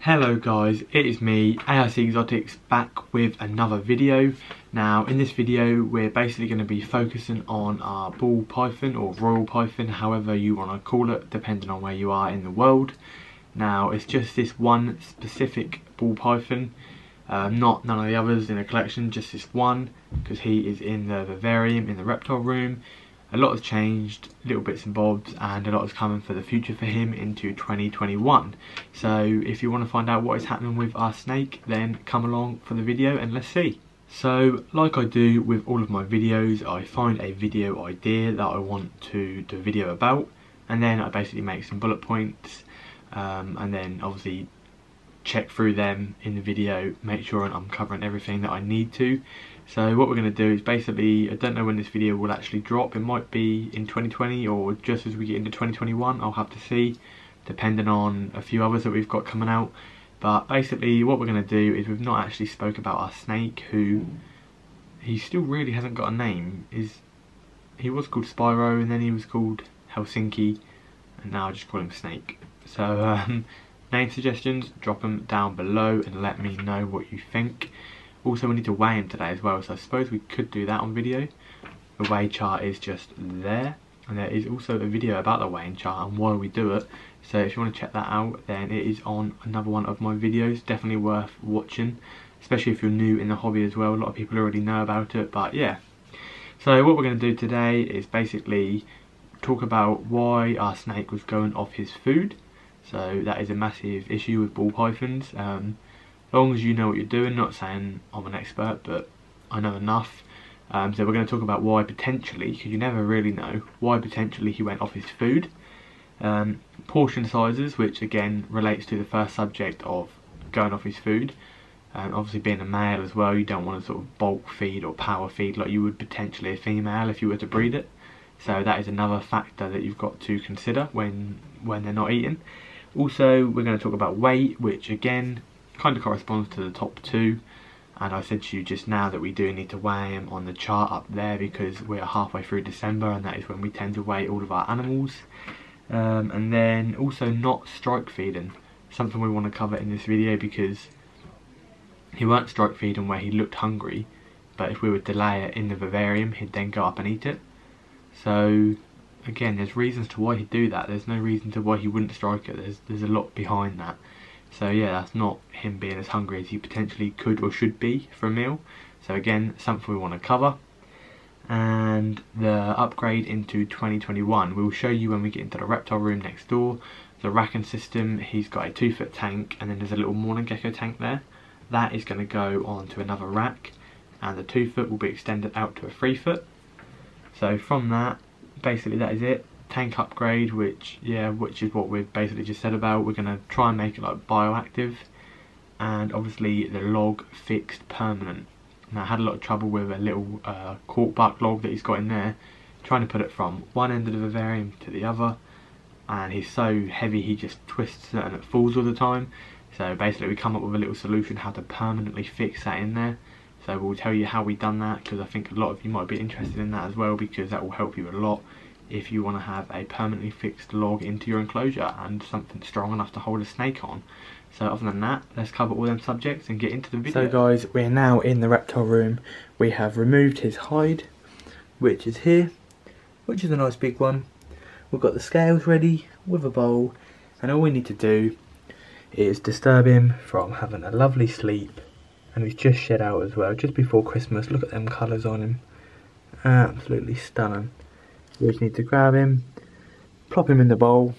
Hello guys, it is me, AIC Exotics, back with another video. Now in this video we're basically going to be focusing on our ball python or royal python, however you want to call it, depending on where you are in the world. Now it's just this one specific ball python, not none of the others in the collection, just this one, because he is in the vivarium in the reptile room. A lot has changed, little bits and bobs, and a lot is coming for the future for him into 2021. So if you want to find out what is happening with our snake, then come along for the video and let's see. So like I do with all of my videos, I find a video idea that I want to do a video about, and then I basically make some bullet points and then obviously check through them in the video, make sure I'm covering everything that I need to. So what we're going to do is basically, I don't know when this video will actually drop, it might be in 2020 or just as we get into 2021, I'll have to see, depending on a few others that we've got coming out. But basically what we're going to do is, we've not actually spoke about our snake, who he still really hasn't got a name. He was called Spyro and then he was called Helsinki and now I just call him Snake. So name suggestions, drop them down below and let me know what you think. Also, we need to weigh him today as well, so I suppose we could do that on video. The weigh chart is just there, and there is also a video about the weighing chart and why we do it, so if you want to check that out, then it is on another one of my videos. Definitely worth watching, especially if you're new in the hobby as well. A lot of people already know about it, but yeah. So what we're going to do today is basically talk about why our snake was going off his food. So that is a massive issue with ball pythons. As long as you know what you're doing, not saying I'm an expert, but I know enough. So we're going to talk about why potentially, because you never really know, why potentially he went off his food. Portion sizes, which again relates to the first subject of going off his food. And obviously being a male as well, you don't want to sort of bulk feed or power feed like you would potentially a female if you were to breed it. So that is another factor that you've got to consider when they're not eating. Also, we're going to talk about weight, which again kind of corresponds to the top two, and I said to you just now that we do need to weigh him on the chart up there because we're halfway through December and that is when we tend to weigh all of our animals. And then also not strike feeding, something we want to cover in this video, because he weren't strike feeding where he looked hungry, but if we would delay it in the vivarium he'd then go up and eat it. So again, there's reasons to why he'd do that. There's no reason to why he wouldn't strike it. There's a lot behind that. So yeah, that's not him being as hungry as he potentially could or should be for a meal. So again, something we want to cover. And the upgrade into 2021, we'll show you when we get into the reptile room next door. The racking system, he's got a 2-foot tank and then there's a little mourning gecko tank there. That is going to go on to another rack and the 2-foot will be extended out to a 3-foot. So from that, basically that is it. Tank upgrade, which is what we've basically just said about. We're going to try and make it like bioactive, and obviously the log fixed permanent. Now I had a lot of trouble with a little corkbark log that he's got in there, trying to put it from one end of the vivarium to the other, and he's so heavy he just twists it and it falls all the time. So basically we come up with a little solution how to permanently fix that in there. So we'll tell you how we done that, because I think a lot of you might be interested in that as well, because that will help you a lot if you want to have a permanently fixed log into your enclosure and something strong enough to hold a snake on. So other than that, let's cover all them subjects and get into the video. So guys, we're now in the reptile room. We have removed his hide, which is here, which is a nice big one. We've got the scales ready with a bowl, and all we need to do is disturb him from having a lovely sleep. And he's just shed out as well, just before Christmas. Look at them colours on him, absolutely stunning. We just need to grab him, plop him in the bowl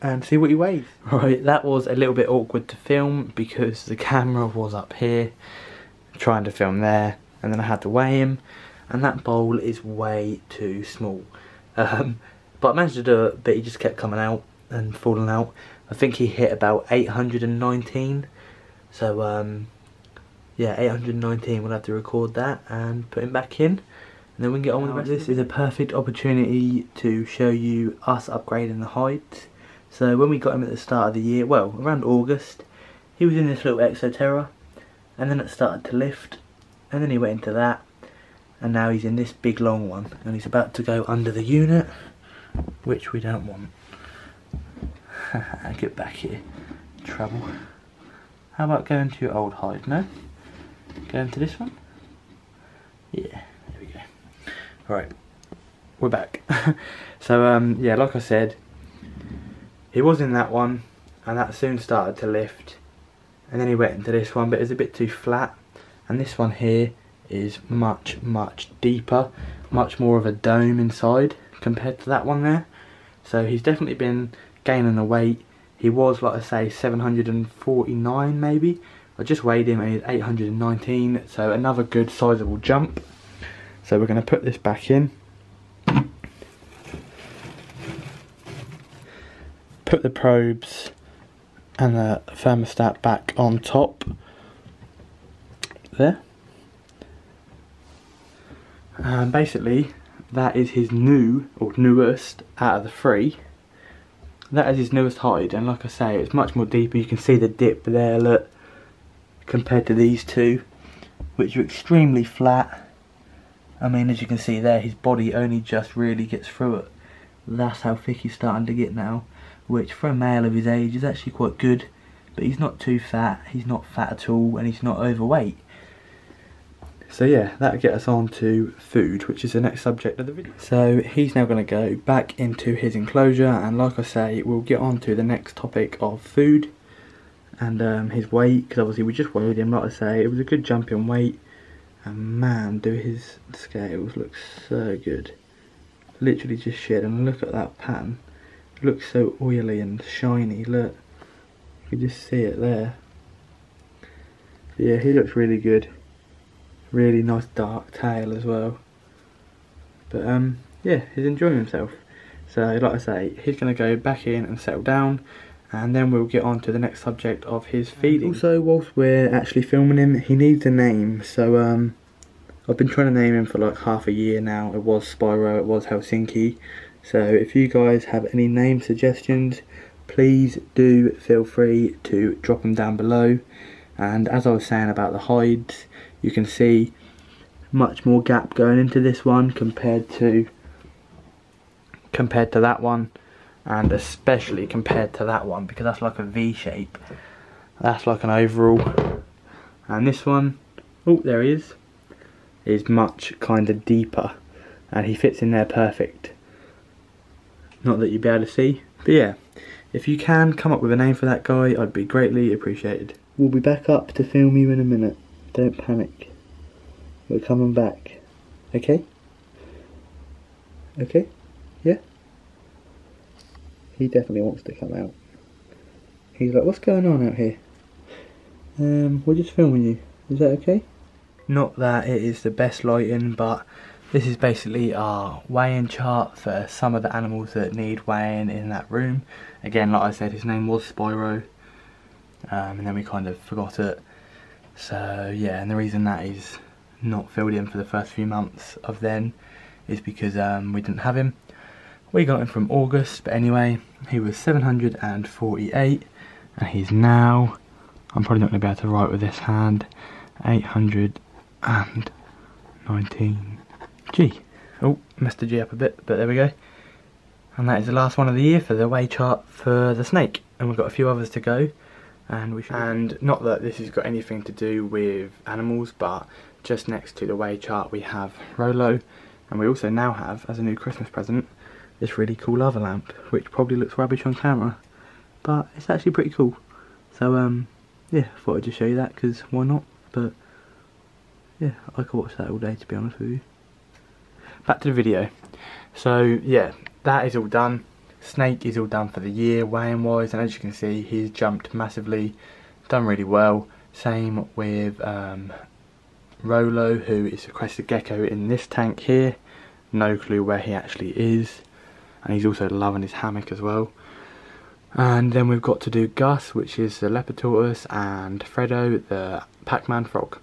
and see what he weighs. Right, that was a little bit awkward to film because the camera was up here trying to film there, and then I had to weigh him and that bowl is way too small, but I managed to do it, but he just kept coming out and falling out. I think he hit about 819, so yeah, 819, we'll have to record that and put him back in. And then we can get on with the rest. This is a perfect opportunity to show you us upgrading the hides. So when we got him at the start of the year, well, around August, he was in this little Exoterra, and then it started to lift, and then he went into that, and now he's in this big long one, and he's about to go under the unit, which we don't want. Get back here, trouble. How about going to old hive? No? Going to this one? Yeah, there we go. Alright, we're back. So yeah, like I said, he was in that one and that soon started to lift, and then he went into this one, but it's a bit too flat, and this one here is much, much deeper, much more of a dome inside compared to that one there. So he's definitely been gaining the weight. He was, like I say, 749 maybe. I just weighed him and he's 819, so another good sizable jump. So we're going to put this back in. Put the probes and the thermostat back on top. There. And basically, that is his new, or newest, out of the three. That is his newest hide, and like I say, it's much more deeper. You can see the dip there, look, compared to these two, which are extremely flat. I mean, as you can see there, his body only just really gets through it. That's how thick he's starting to get now, which for a male of his age is actually quite good, but he's not too fat, he's not fat at all, and he's not overweight. So yeah, that'll get us on to food, which is the next subject of the video. So he's now going to go back into his enclosure, and like I say, we'll get on to the next topic of food and his weight, because obviously we just weighed him. Like I say, it was a good jump in weight, and man, do his scales look so good. Literally just shit, and look at that pattern. It looks so oily and shiny, look. You can just see it there. Yeah, he looks really good. Really nice dark tail as well, but yeah, he's enjoying himself. So like I say, he's going to go back in and settle down, and then we'll get on to the next subject of his feeding. Also, whilst we're actually filming him, he needs a name. So I've been trying to name him for like half a year now. It was Spyro, it was Helsinki. So if you guys have any name suggestions, please do feel free to drop them down below. And as I was saying about the hides, you can see much more gap going into this one compared to that one, and especially compared to that one, because that's like a V shape. That's like an overall. And this one, oh there he is much kind of deeper, and he fits in there perfect. Not that you'll be able to see, but yeah, if you can come up with a name for that guy, I'd be greatly appreciated. We'll be back up to film you in a minute. Don't panic. We're coming back. Okay? Okay? Yeah? He definitely wants to come out. He's like, what's going on out here? We're just filming you. Is that okay? Not that it is the best lighting, but this is basically our weighing chart for some of the animals that need weighing in that room. Again, like I said, his name was Spyro. And then we kind of forgot it, so yeah. And the reason that he's not filled in for the first few months of then is because we didn't have him. We got him from August, but anyway, he was 748, and he's now, I'm probably not going to be able to write with this hand, 819. G. Oh, messed the G up a bit, but there we go. And that is the last one of the year for the weigh chart for the snake, and we've got a few others to go. And not that this has got anything to do with animals, but just next to the weigh chart we have Rolo, and we also now have, as a new Christmas present, this really cool lava lamp, which probably looks rubbish on camera, but it's actually pretty cool. So yeah, I thought I'd just show you that, because why not? But yeah, I could watch that all day, to be honest with you. Back to the video. So yeah, that is all done. Snake is all done for the year, weighing wise, and as you can see, he's jumped massively, done really well. Same with Rolo, who is a crested gecko in this tank here. No clue where he actually is, and he's also loving his hammock as well. And then we've got to do Gus, which is the Leopardtortise, and Fredo, the Pac-Man frog.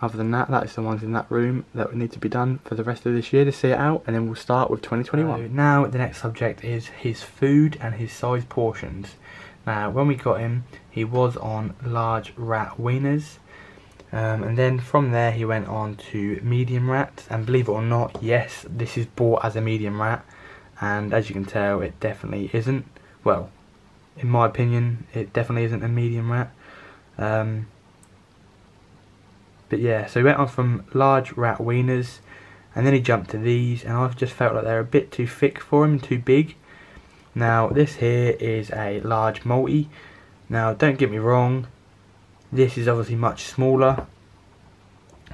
Other than that, that is the ones in that room that would need to be done for the rest of this year to see it out, and then we'll start with 2021. Now the next subject is his food and his size portions. Now when we got him, he was on large rat wieners, and then from there he went on to medium rats, and believe it or not, yes, this is bought as a medium rat, and as you can tell, it definitely isn't. Well, in my opinion, it definitely isn't a medium rat. But yeah, so he went on from large rat wieners, and then he jumped to these, and I've just felt like they're a bit too thick for him, too big. Now this here is a large multi. Now don't get me wrong, this is obviously much smaller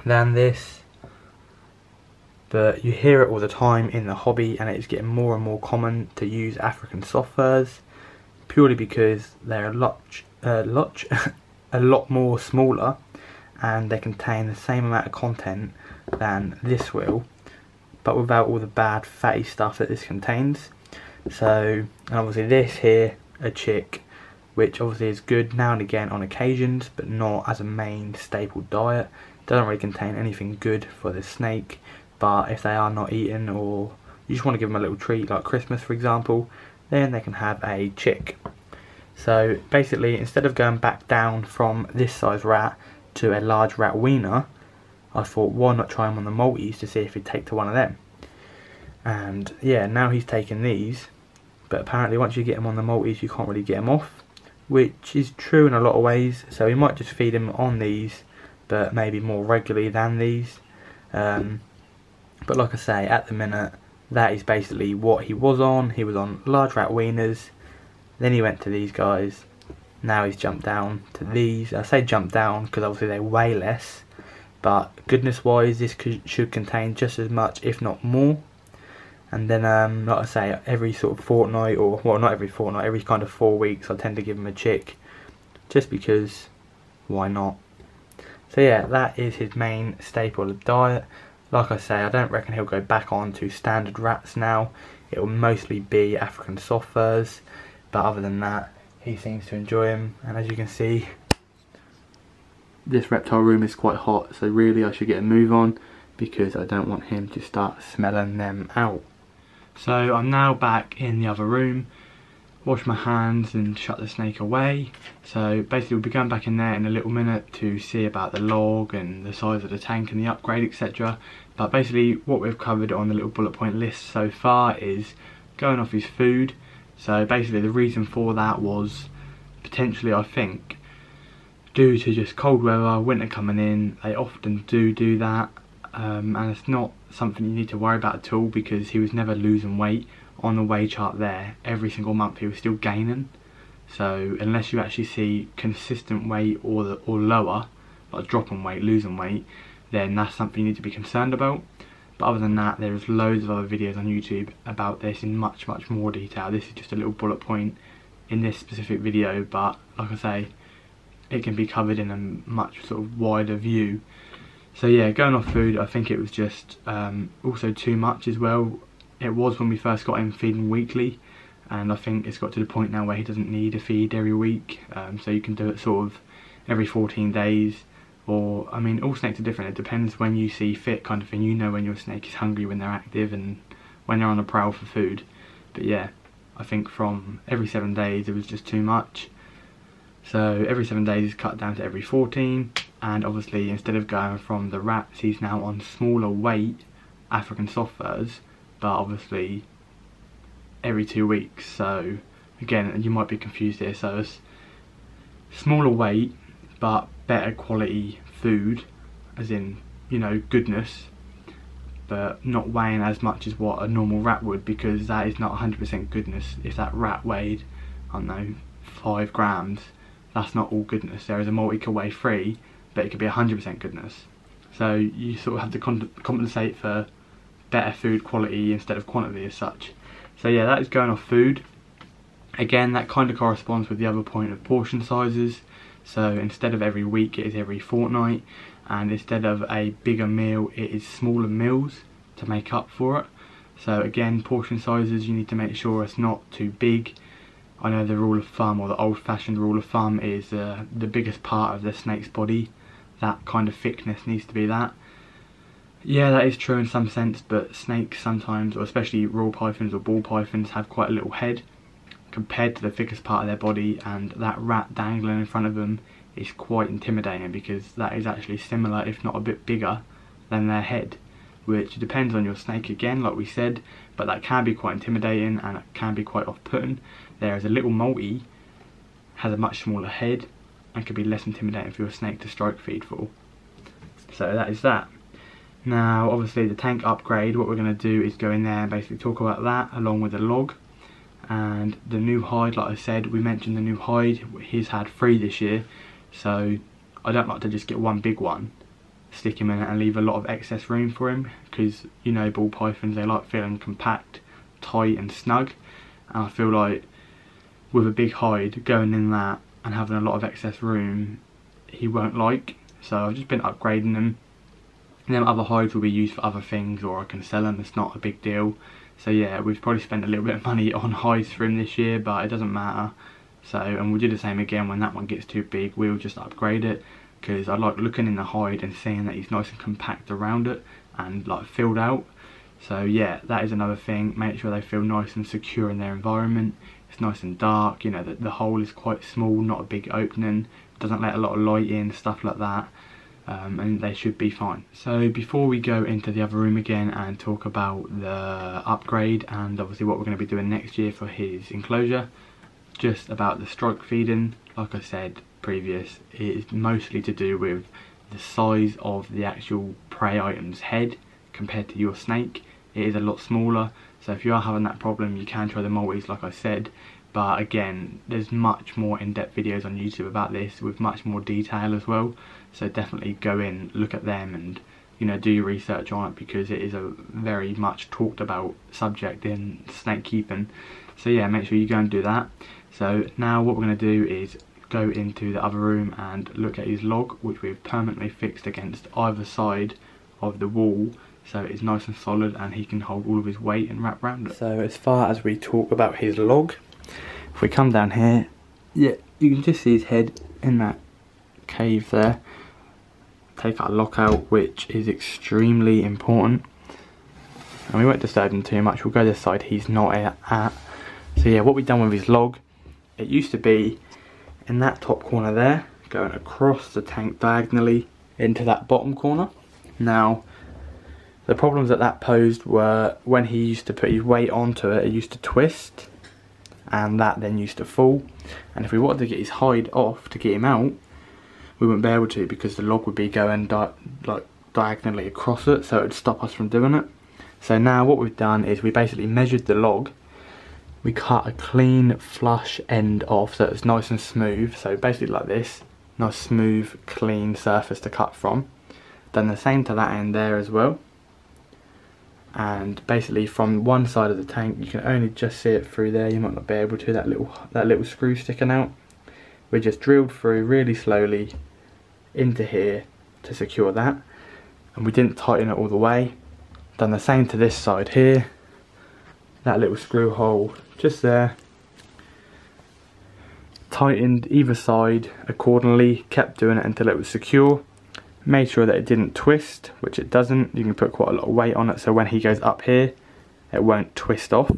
than this, but you hear it all the time in the hobby, and it's getting more and more common to use African soft furs purely because they're a lot more smaller, and they contain the same amount of content than this will, but without all the bad fatty stuff that this contains. So, and obviously this here, a chick, which obviously is good now and again on occasions, but not as a main staple diet. Doesn't really contain anything good for the snake, but if they are not eaten, or you just want to give them a little treat like Christmas for example, then they can have a chick. So basically, instead of going back down from this size rat to a large rat wiener, I thought, why not try him on the multis to see if he'd take to one of them. And yeah, now he's taken these, but apparently once you get him on the multis you can't really get him off, which is true in a lot of ways. So you might just feed him on these, but maybe more regularly than these. But like I say, at the minute, that is basically what he was on. He was on large rat wieners, then he went to these guys, now he's jumped down to these. I say jumped down because obviously they weigh less, but goodness wise this should contain just as much if not more. And then like I say, every sort of fortnight, or well, not every fortnight, every kind of 4 weeks I tend to give him a chick, just because why not. So yeah, that is his main staple of diet. Like I say, I don't reckon he'll go back on to standard rats now. It will mostly be African soft furs, but other than that he seems to enjoy them. And as you can see, this reptile room is quite hot, so really I should get a move on because I don't want him to start smelling them out. So I'm now back in the other room, wash my hands and shut the snake away. So basically we'll be going back in there in a little minute to see about the log and the size of the tank and the upgrade, etc. But basically what we've covered on the little bullet point list so far is going off his food. So basically the reason for that was potentially, I think, due to just cold weather, winter coming in, they often do that. And it's not something you need to worry about at all because he was never losing weight on the weigh chart there. Every single month he was still gaining. So unless you actually see consistent weight or lower, like dropping weight, losing weight, then that's something you need to be concerned about. But other than that, there is loads of other videos on YouTube about this in much more detail. This is just a little bullet point in this specific video, but like I say, it can be covered in a much sort of wider view. So yeah, going off food, I think it was just also too much as well. It was when we first got him feeding weekly, and I think it's got to the point now where he doesn't need a feed every week. So you can do it sort of every 14 days, or I mean, all snakes are different. It depends when you see fit kind of thing. You know when your snake is hungry, when they're active, and when they're on the prowl for food. But yeah, I think from every 7 days it was just too much. So every 7 days is cut down to every 14. And obviously instead of going from the rats, he's now on smaller weight African soft furs, but obviously every 2 weeks. So again, you might be confused here. So it's smaller weight but better quality food, as in, you know, goodness, but not weighing as much as what a normal rat would, because that is not 100% goodness. If that rat weighed, I don't know, 5 grams, that's not all goodness. There is a multi could weigh 3, but it could be 100% goodness. So you sort of have to compensate for better food quality instead of quantity as such. So yeah, that is going off food. Again, that kind of corresponds with the other point of portion sizes. So instead of every week, it is every fortnight, and instead of a bigger meal, it is smaller meals to make up for it. So again, portion sizes, you need to make sure it's not too big. I know the rule of thumb, or the old-fashioned rule of thumb, is the biggest part of the snake's body, that kind of thickness needs to be that. Yeah, that is true in some sense, but snakes sometimes, or especially royal pythons or ball pythons, have quite a little head compared to the thickest part of their body, and that rat dangling in front of them is quite intimidating because that is actually similar, if not a bit bigger, than their head, which depends on your snake again, like we said, but that can be quite intimidating and it can be quite off-putting. There is a little multi, has a much smaller head, and could be less intimidating for your snake to stroke feed for. So that is that. Now obviously the tank upgrade, what we're going to do is go in there and basically talk about that along with the log. And the new hide, like I said, we mentioned the new hide, he's had 3 this year, so I don't like to just get one big one, stick him in it and leave a lot of excess room for him, because you know ball pythons, they like feeling compact, tight and snug, and I feel like with a big hide, going in that and having a lot of excess room, he won't like. So I've just been upgrading them, and then other hides will be used for other things, or I can sell them, it's not a big deal. So yeah, we've probably spent a little bit of money on hides for him this year, but it doesn't matter. So, and we'll do the same again when that one gets too big, we'll just upgrade it, because I like looking in the hide and seeing that he's nice and compact around it and like filled out. So yeah, that is another thing, make sure they feel nice and secure in their environment. It's nice and dark, you know, the hole is quite small, not a big opening, doesn't let a lot of light in, stuff like that. And they should be fine. So before we go into the other room again and talk about the upgrade and obviously what we're going to be doing next year for his enclosure, just about the stroke feeding, like I said previous, it is mostly to do with the size of the actual prey item's head compared to your snake. It is a lot smaller, so if you are having that problem you can try the Maltese like I said, but again there's much more in-depth videos on YouTube about this with much more detail as well. So definitely go in, look at them and, you know, do your research on it, because it is a very much talked about subject in snake keeping. So yeah, make sure you go and do that. So now what we're going to do is go into the other room and look at his log, which we've permanently fixed against either side of the wall. So it's nice and solid and he can hold all of his weight and wrap around it. So as far as we talk about his log, if we come down here, yeah, you can just see his head in that cave there. Take our lock out, which is extremely important, and we won't disturb him too much. We'll go this side he's not at. So yeah, what we've done with his log, it used to be in that top corner there, going across the tank diagonally into that bottom corner. Now the problems that that posed were when he used to put his weight onto it, it used to twist and that then used to fall, and if we wanted to get his hide off to get him out, we wouldn't be able to, because the log would be going diagonally across it, so it would stop us from doing it. So now what we've done is we basically measured the log, we cut a clean flush end off so it's nice and smooth, so basically like this, nice smooth clean surface to cut from. Done the same to that end there as well, and basically from one side of the tank you can only just see it through there, you might not be able to, that little screw sticking out. We just drilled through really slowly into here to secure that, and we didn't tighten it all the way. Done the same to this side here, that little screw hole just there, tightened either side accordingly, kept doing it until it was secure, made sure that it didn't twist, which it doesn't. You can put quite a lot of weight on it, so when he goes up here it won't twist off.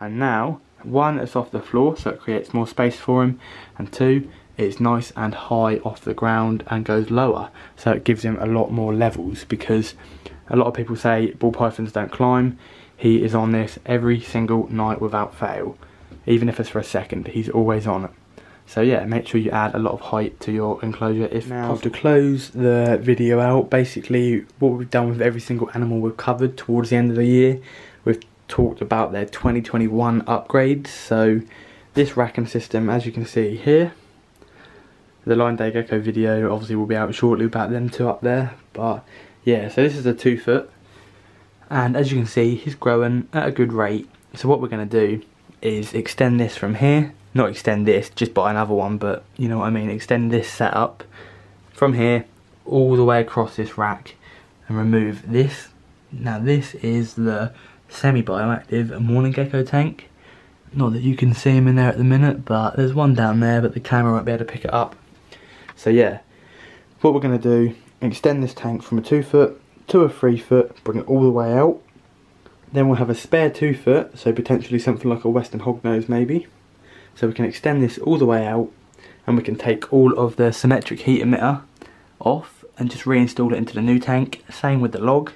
And now one, it's off the floor, so it creates more space for him, and 2, it's nice and high off the ground and goes lower, so it gives him a lot more levels, because a lot of people say ball pythons don't climb. He is on this every single night without fail, even if it's for a second, he's always on it. So yeah, make sure you add a lot of height to your enclosure if possible. Now to close the video out, basically what we've done with every single animal we've covered towards the end of the year, we've talked about their 2021 upgrades. So this racking system, as you can see here, the Lion Day Gecko video obviously will be out shortly about them two up there, but yeah, so this is a 2-foot, and as you can see he's growing at a good rate. So what we're going to do is extend this from here, not extend this just buy another one, but you know what I mean, extend this setup from here all the way across this rack and remove this. Now this is the semi-bioactive morning gecko tank, not that you can see him in there at the minute, but there's one down there, but the camera won't be able to pick it up. So yeah, what we're going to do, extend this tank from a 2-foot to a 3-foot, bring it all the way out, then we'll have a spare 2-foot, so potentially something like a Western Hognose maybe, so we can extend this all the way out, and we can take all of the symmetric heat emitter off and just reinstall it into the new tank, same with the log.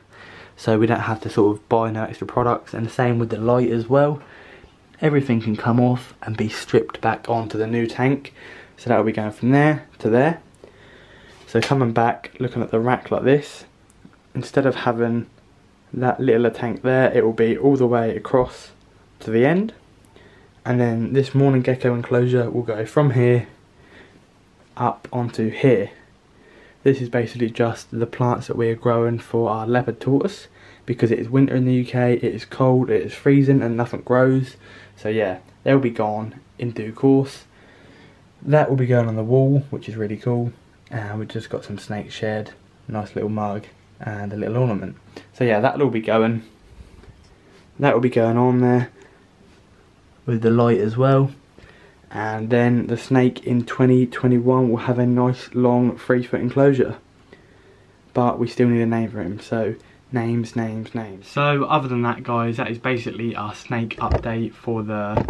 So we don't have to sort of buy no extra products, and the same with the light as well. Everything can come off and be stripped back onto the new tank. So that'll be going from there to there. So coming back, looking at the rack like this, instead of having that little tank there, it will be all the way across to the end. And then this morning gecko enclosure will go from here up onto here. This is basically just the plants that we are growing for our leopard tortoise, because it is winter in the UK, it is cold, it is freezing, and nothing grows. So yeah, they'll be gone in due course. That will be going on the wall, which is really cool. And we've just got some snake shed, nice little mug, and a little ornament. So yeah, that'll all be going. That will be going on there with the light as well. And then the snake in 2021 will have a nice long 3-foot enclosure, but we still need a name for him, so names. So other than that, guys, that is basically our snake update for the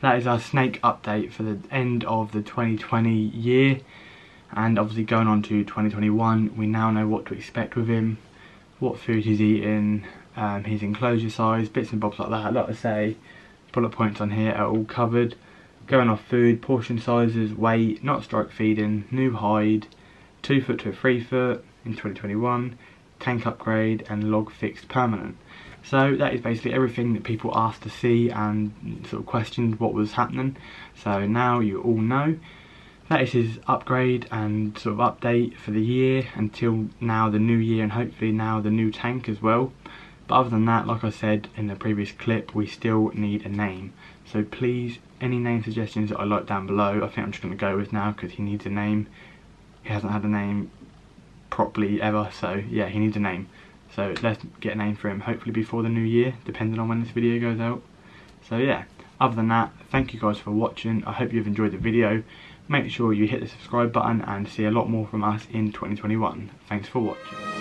that is our snake update for the end of the 2020 year, and obviously going on to 2021. We now know what to expect with him, what food he's eating, his enclosure size, bits and bobs like that. Like I say, bullet points on here are all covered, going off food, portion sizes, weight, not strike feeding, new hide, 2 foot to a 3 foot in 2021, tank upgrade, and log fixed permanent. So that is basically everything that people asked to see and sort of questioned what was happening. So now you all know. That is his upgrade and sort of update for the year until now the new year, and hopefully now the new tank as well. But other than that, like I said in the previous clip, we still need a name. So please, any name suggestions that I like down below. I think I'm just going to go with now, because he needs a name. He hasn't had a name properly ever, so yeah, he needs a name. So let's get a name for him, hopefully before the new year, depending on when this video goes out. So yeah, other than that, thank you guys for watching. I hope you've enjoyed the video. Make sure you hit the subscribe button and see a lot more from us in 2021. Thanks for watching.